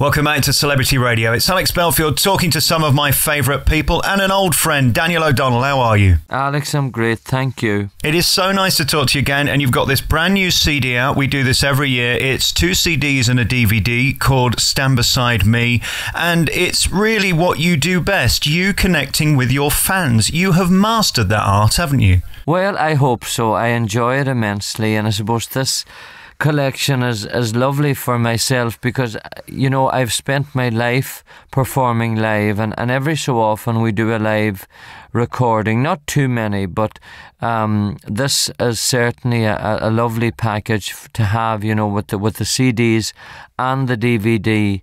Welcome back to Celebrity Radio. It's Alex Belfield talking to some of my favourite people and an old friend, Daniel O'Donnell. How are you? Alex, I'm great. Thank you. It is so nice to talk to you again. And you've got this brand new CD out. We do this every year. It's 2 CDs and a DVD called Stand Beside Me. And it's really what you do best, you connecting with your fans. You have mastered that art, haven't you? Well, I hope so. I enjoy it immensely. And I suppose this collection is lovely for myself because, you know, I've spent my life performing live, and every so often we do a live recording, not too many, but this is certainly a lovely package to have, you know, with the CDs and the DVD.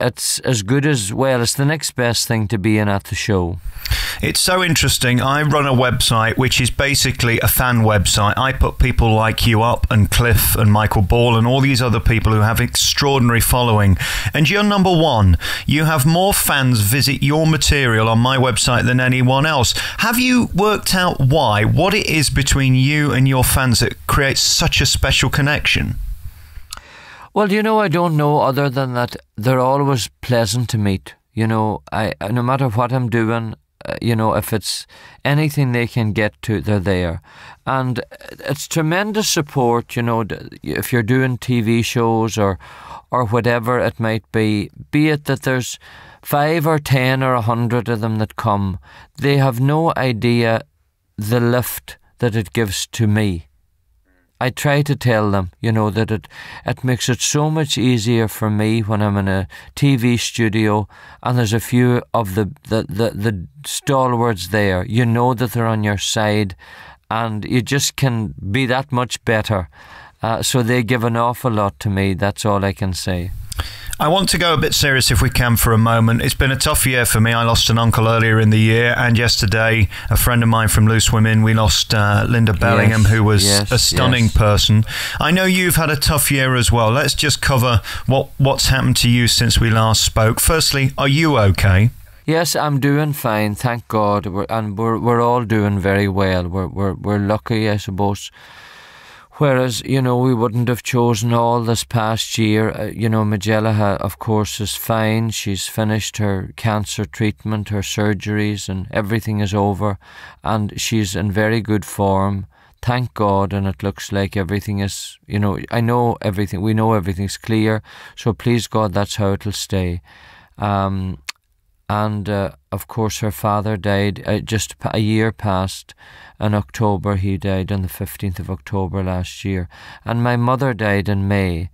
It's as good as, well, it's the next best thing to being at the show. It's so interesting. I run a website which is basically a fan website. I put people like you up and Cliff and Michael Ball and all these other people who have extraordinary following. And you're #1. You have more fans visit your material on my website than anyone else. Have you worked out why? What it is between you and your fans that creates such a special connection? Well, you know, I don't know other than that they're always pleasant to meet. You know, no matter what I'm doing, you know, if it's anything they can get to, they're there. And it's tremendous support, you know, if you're doing TV shows or whatever it might be it that there's 5 or 10 or 100 of them that come, they have no idea the lift that it gives to me. I try to tell them, you know, that it makes it so much easier for me when I'm in a TV studio and there's a few of the stalwarts there. You know that they're on your side and you just can be that much better. So they give an awful lot to me. That's all I can say. I want to go a bit serious if we can for a moment. It's been a tough year for me. I lost an uncle earlier in the year, and yesterday a friend of mine from Loose Women, we lost Linda Bellingham, who was a stunning person. I know you've had a tough year as well. Let's just cover what's happened to you since we last spoke. Firstly, are you okay? Yes, I'm doing fine, thank God. We're all doing very well. We're lucky, I suppose. Whereas, you know, we wouldn't have chosen all this past year. You know, Majella, of course, is fine. She's finished her cancer treatment, her surgeries, and everything is over. And she's in very good form, thank God. And it looks like everything is, you know, I know everything. We know everything's clear. So please, God, that's how it'll stay. Of course, her father died just a year past. In October, he died on the 15th of October last year. And my mother died in May.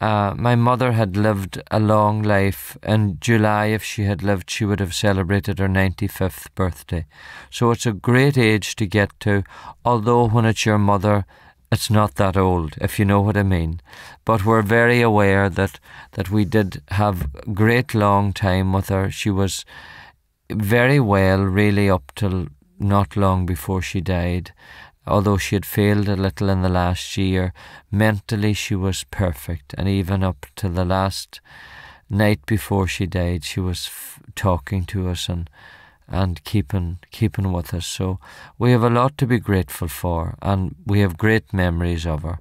My mother had lived a long life. In July, if she had lived, she would have celebrated her 95th birthday. So it's a great age to get to, although when it's your mother, it's not that old, if you know what I mean. But we're very aware that we did have a great long time with her. She was very well, really, up till not long before she died. Although she had failed a little in the last year, mentally she was perfect. And even up to the last night before she died, she was talking to us and keeping with us. So we have a lot to be grateful for, and we have great memories of her,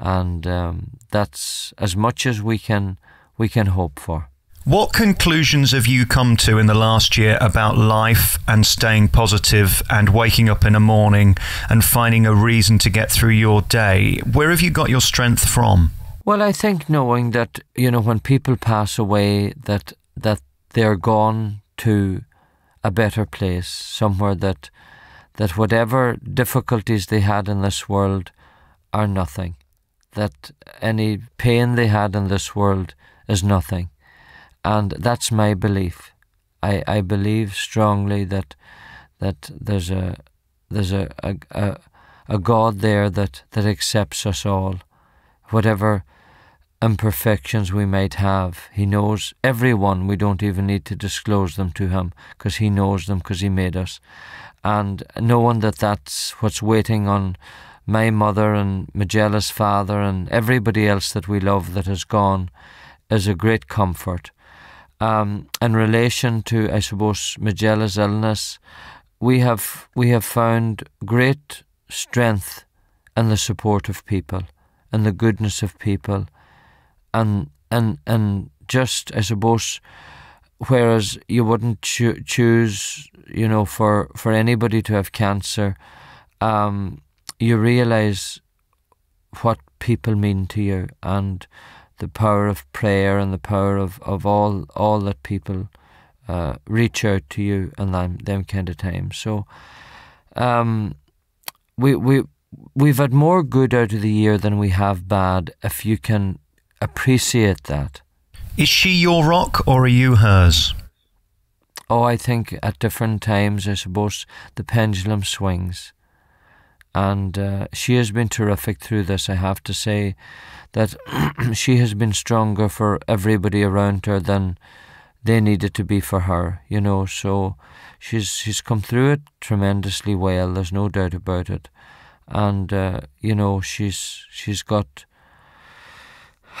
and that's as much as we can hope for. What conclusions have you come to in the last year about life and staying positive and waking up in the morning and finding a reason to get through your day? Where have you got your strength from? Well, I think knowing that, you know, when people pass away, that they're gone to a better place, somewhere that whatever difficulties they had in this world are nothing, that any pain they had in this world is nothing. And that's my belief. I believe strongly that there's a God there that accepts us all, whatever imperfections we might have. He knows everyone. We don't even need to disclose them to him because he knows them, because he made us. And knowing that that's what's waiting on my mother and Majella's father and everybody else that we love that has gone is a great comfort. In relation to, I suppose, Majella's illness, we have found great strength in the support of people, in the goodness of people, and just, I suppose, whereas you wouldn't choose, you know, for anybody to have cancer, you realise what people mean to you, and the power of prayer, and the power of all that people reach out to you, and them kind of times. So we've had more good out of the year than we have bad, if you can appreciate that. Is she your rock, or are you hers? Oh, I think at different times, I suppose, the pendulum swings. And she has been terrific through this. I have to say that she has been stronger for everybody around her than they needed to be for her, you know. So she's come through it tremendously well, there's no doubt about it. And, you know, she's got,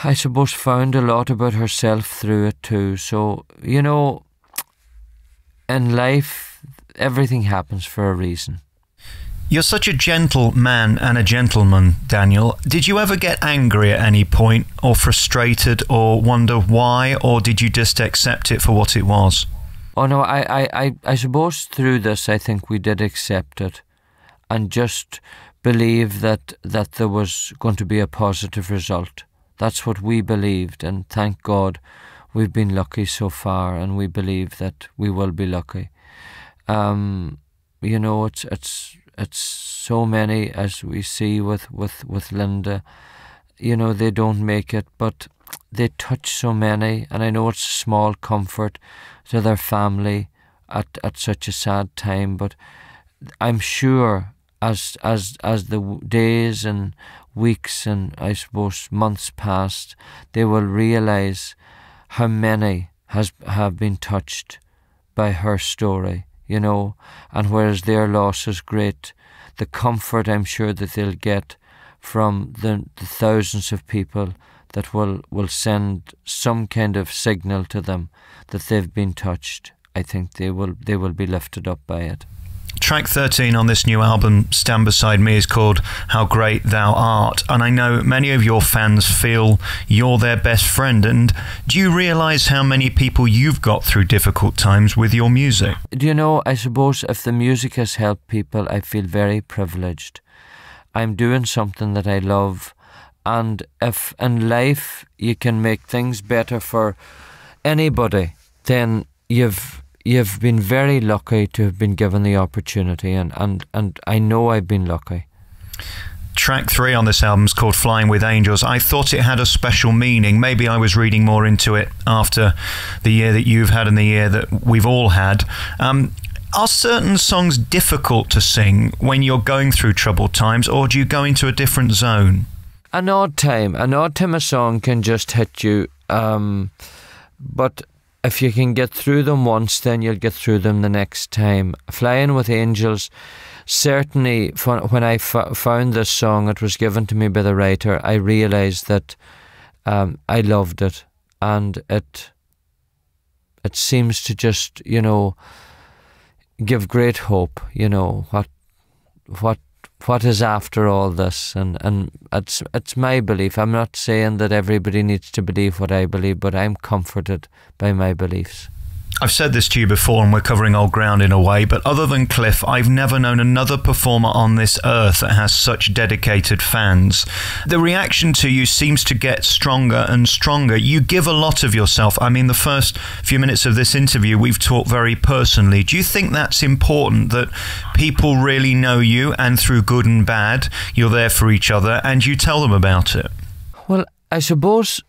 I suppose, found a lot about herself through it too. So, you know, in life, everything happens for a reason. You're such a gentle man and a gentleman, Daniel. Did you ever get angry at any point, or frustrated, or wonder why, or did you just accept it for what it was? Oh, no, I suppose through this, I think we did accept it and just believe that there was going to be a positive result. That's what we believed, and thank God we've been lucky so far, and we believe that we will be lucky. You know, it's so many, as we see with Linda, you know, they don't make it, but they touch so many, and I know it's a small comfort to their family at such a sad time, but I'm sure as the days and weeks and, I suppose, months passed, they will realise how many have been touched by her story. You know, and whereas their loss is great, the comfort I'm sure that they'll get from the thousands of people that will send some kind of signal to them that they've been touched, I think they will be lifted up by it. Track 13 on this new album, Stand Beside Me, is called How Great Thou Art, and I know many of your fans feel you're their best friend. And do you realise how many people you've got through difficult times with your music? Do you know, I suppose if the music has helped people, I feel very privileged. I'm doing something that I love, and if in life you can make things better for anybody, then you've been very lucky to have been given the opportunity, and I know I've been lucky. Track 3 on this album is called Flying With Angels. I thought it had a special meaning. Maybe I was reading more into it after the year that you've had and the year that we've all had. Are certain songs difficult to sing when you're going through troubled times, or do you go into a different zone? An odd time a song can just hit you, but if you can get through them once, then you'll get through them the next time. Flying With Angels, certainly when I found this song, it was given to me by the writer, I realised that I loved it, and it seems to just, you know, give great hope, you know, what is after all this, and it's my belief. I'm not saying that everybody needs to believe what I believe, but I'm comforted by my beliefs. I've said this to you before, and we're covering old ground in a way, but other than Cliff, I've never known another performer on this earth that has such dedicated fans. The reaction to you seems to get stronger and stronger. You give a lot of yourself. I mean, the first few minutes of this interview, we've talked very personally. Do you think that's important, that people really know you, and through good and bad, you're there for each other, and you tell them about it? Well, I suppose,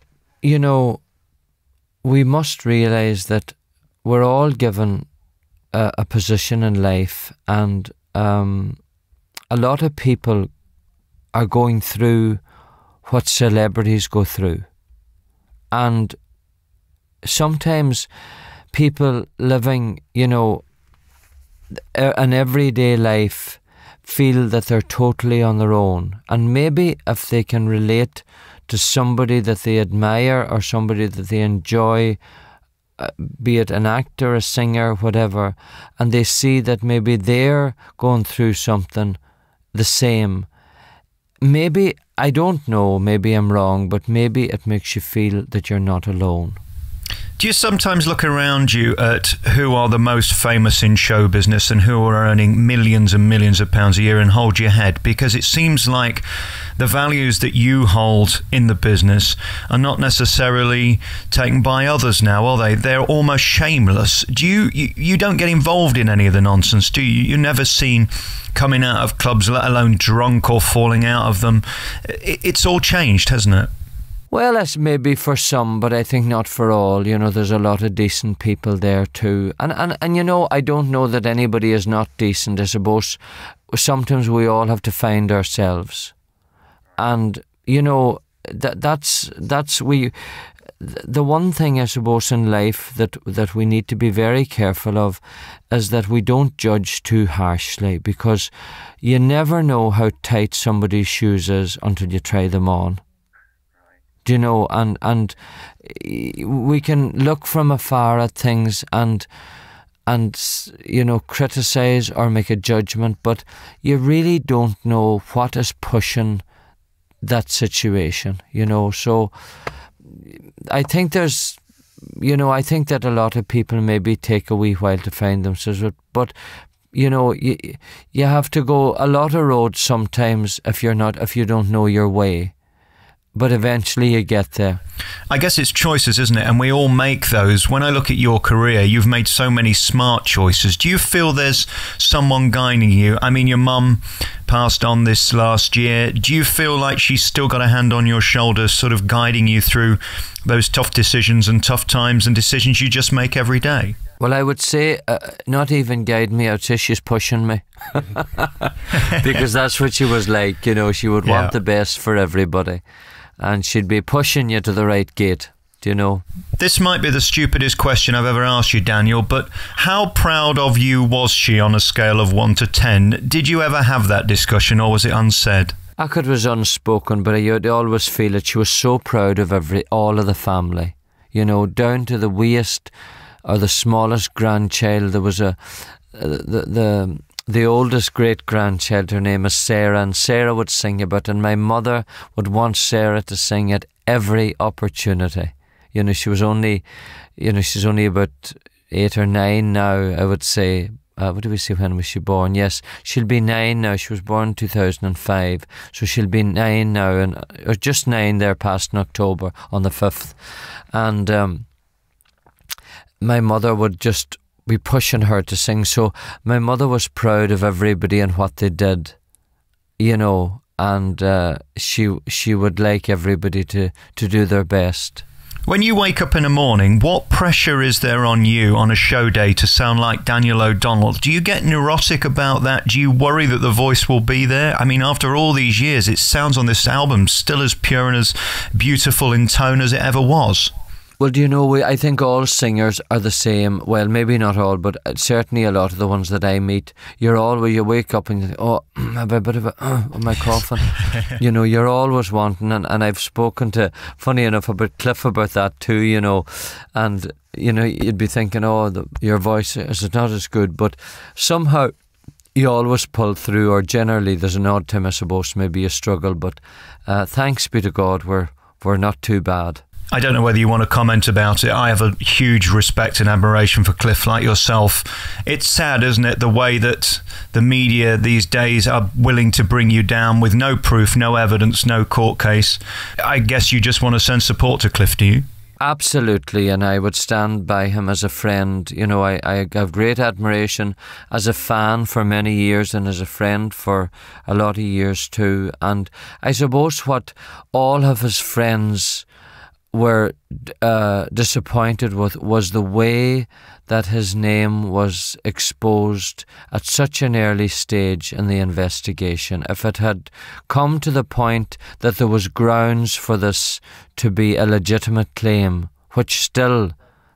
you know, we must realise that we're all given a position in life, and a lot of people are going through what celebrities go through, and sometimes people living, you know, an everyday life feel that they're totally on their own, and maybe if they can relate to somebody that they admire or somebody that they enjoy, be it an actor, a singer, whatever, and they see that maybe they're going through something the same. Maybe, I don't know, maybe I'm wrong, but maybe it makes you feel that you're not alone. Do you sometimes look around you at who are the most famous in show business and who are earning millions and millions of pounds a year and hold your head? Because it seems like the values that you hold in the business are not necessarily taken by others now, are they? They're almost shameless. Do you don't get involved in any of the nonsense, do you? You're never seen coming out of clubs, let alone drunk or falling out of them. It's all changed, hasn't it? Well, that's maybe for some, but I think not for all. You know, there's a lot of decent people there too. And you know, I don't know that anybody is not decent. I suppose sometimes we all have to find ourselves. And, you know, the one thing I suppose in life that we need to be very careful of is that we don't judge too harshly, because you never know how tight somebody's shoes is until you try them on. Do you know? And we can look from afar at things and you know, criticize or make a judgment, but you really don't know what is pushing that situation, you know. So I think there's, you know, I think that a lot of people maybe take a wee while to find themselves, but you know, you have to go a lot of roads sometimes if you don't know your way. But eventually you get there. I guess it's choices, isn't it? And we all make those. When I look at your career, you've made so many smart choices. Do you feel there's someone guiding you? I mean, your mum passed on this last year. Do you feel like she's still got a hand on your shoulder, sort of guiding you through those tough decisions and tough times and decisions you just make every day? Well, I would say not even guide me, I'd say she's pushing me. Because that's what she was like, you know. She would want the best for everybody. And she'd be pushing you to the right gate, do you know? This might be the stupidest question I've ever asked you, Daniel, but how proud of you was she on a scale of 1 to 10? Did you ever have that discussion, or was it unsaid? It was unspoken, but I'd always feel that she was so proud of all of the family, you know, down to the weeest or the smallest grandchild. There was the oldest great-grandchild, her name is Sarah, and Sarah would sing about it, and my mother would want Sarah to sing at every opportunity. You know, she's only about 8 or 9 now, I would say. What do we say, when was she born? Yes, she'll be 9 now. She was born in 2005, so she'll be 9 now, and or just 9 there past in October on the 5th. And my mother would just be pushing her to sing, so my mother was proud of everybody and what they did, you know, and she would like everybody to do their best. When you wake up in the morning, what pressure is there on you on a show day to sound like Daniel O'Donnell? Do you get neurotic about that? Do you worry that the voice will be there? I mean, after all these years, it sounds on this album still as pure and as beautiful in tone as it ever was. Well, do you know, I think all singers are the same. Well, maybe not all, but certainly a lot of the ones that I meet. You're always, you wake up and you think, oh, have a bit of a, my coughing. You know, you're always wanting, and I've spoken to, funny enough, about Cliff about that too, you know, and, you know, you'd be thinking, oh, your voice is not as good, but somehow you always pull through, or generally there's an odd time, I suppose, maybe you struggle, but thanks be to God, we're not too bad. I don't know whether you want to comment about it. I have a huge respect and admiration for Cliff, like yourself. It's sad, isn't it, the way that the media these days are willing to bring you down with no proof, no evidence, no court case. I guess you just want to send support to Cliff, do you? Absolutely, and I would stand by him as a friend. You know, I have great admiration as a fan for many years and as a friend for a lot of years too. And I suppose what all of his friends were disappointed with was the way that his name was exposed at such an early stage in the investigation. If it had come to the point that there was grounds for this to be a legitimate claim, which still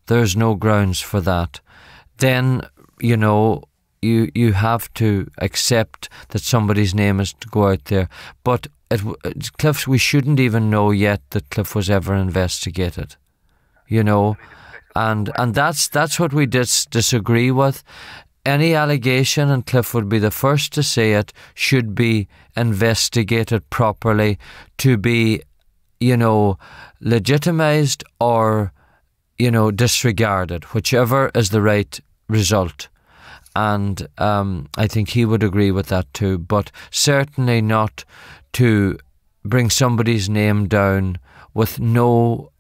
there's no grounds for that, then, you know, you have to accept that somebody's name is to go out there. But Cliff, we shouldn't even know yet that Cliff was ever investigated, you know, and that's what we disagree with. Any allegation, and Cliff would be the first to say it, should be investigated properly to be, you know, legitimized or you know, disregarded, whichever is the right result. And I think he would agree with that too, but certainly not to bring somebody's name down with no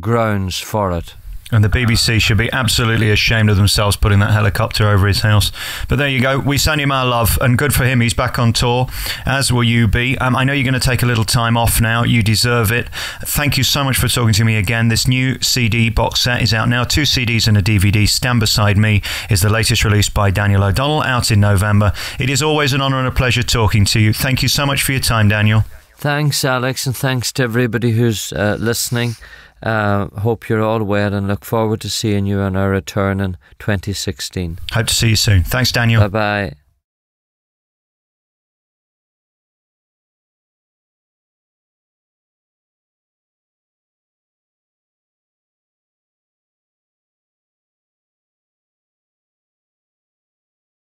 grounds for it. And the BBC should be absolutely ashamed of themselves putting that helicopter over his house. But there you go. We send him our love, and good for him. He's back on tour, as will you be. I know you're going to take a little time off now. You deserve it. Thank you so much for talking to me again. This new CD box set is out now. 2 CDs and a DVD. Stand Beside Me is the latest release by Daniel O'Donnell, out in November. It is always an honour and a pleasure talking to you. Thank you so much for your time, Daniel. Thanks, Alex, and thanks to everybody who's listening. Hope you're all well, and look forward to seeing you on our return in 2016. Hope to see you soon. Thanks, Daniel. Bye-bye.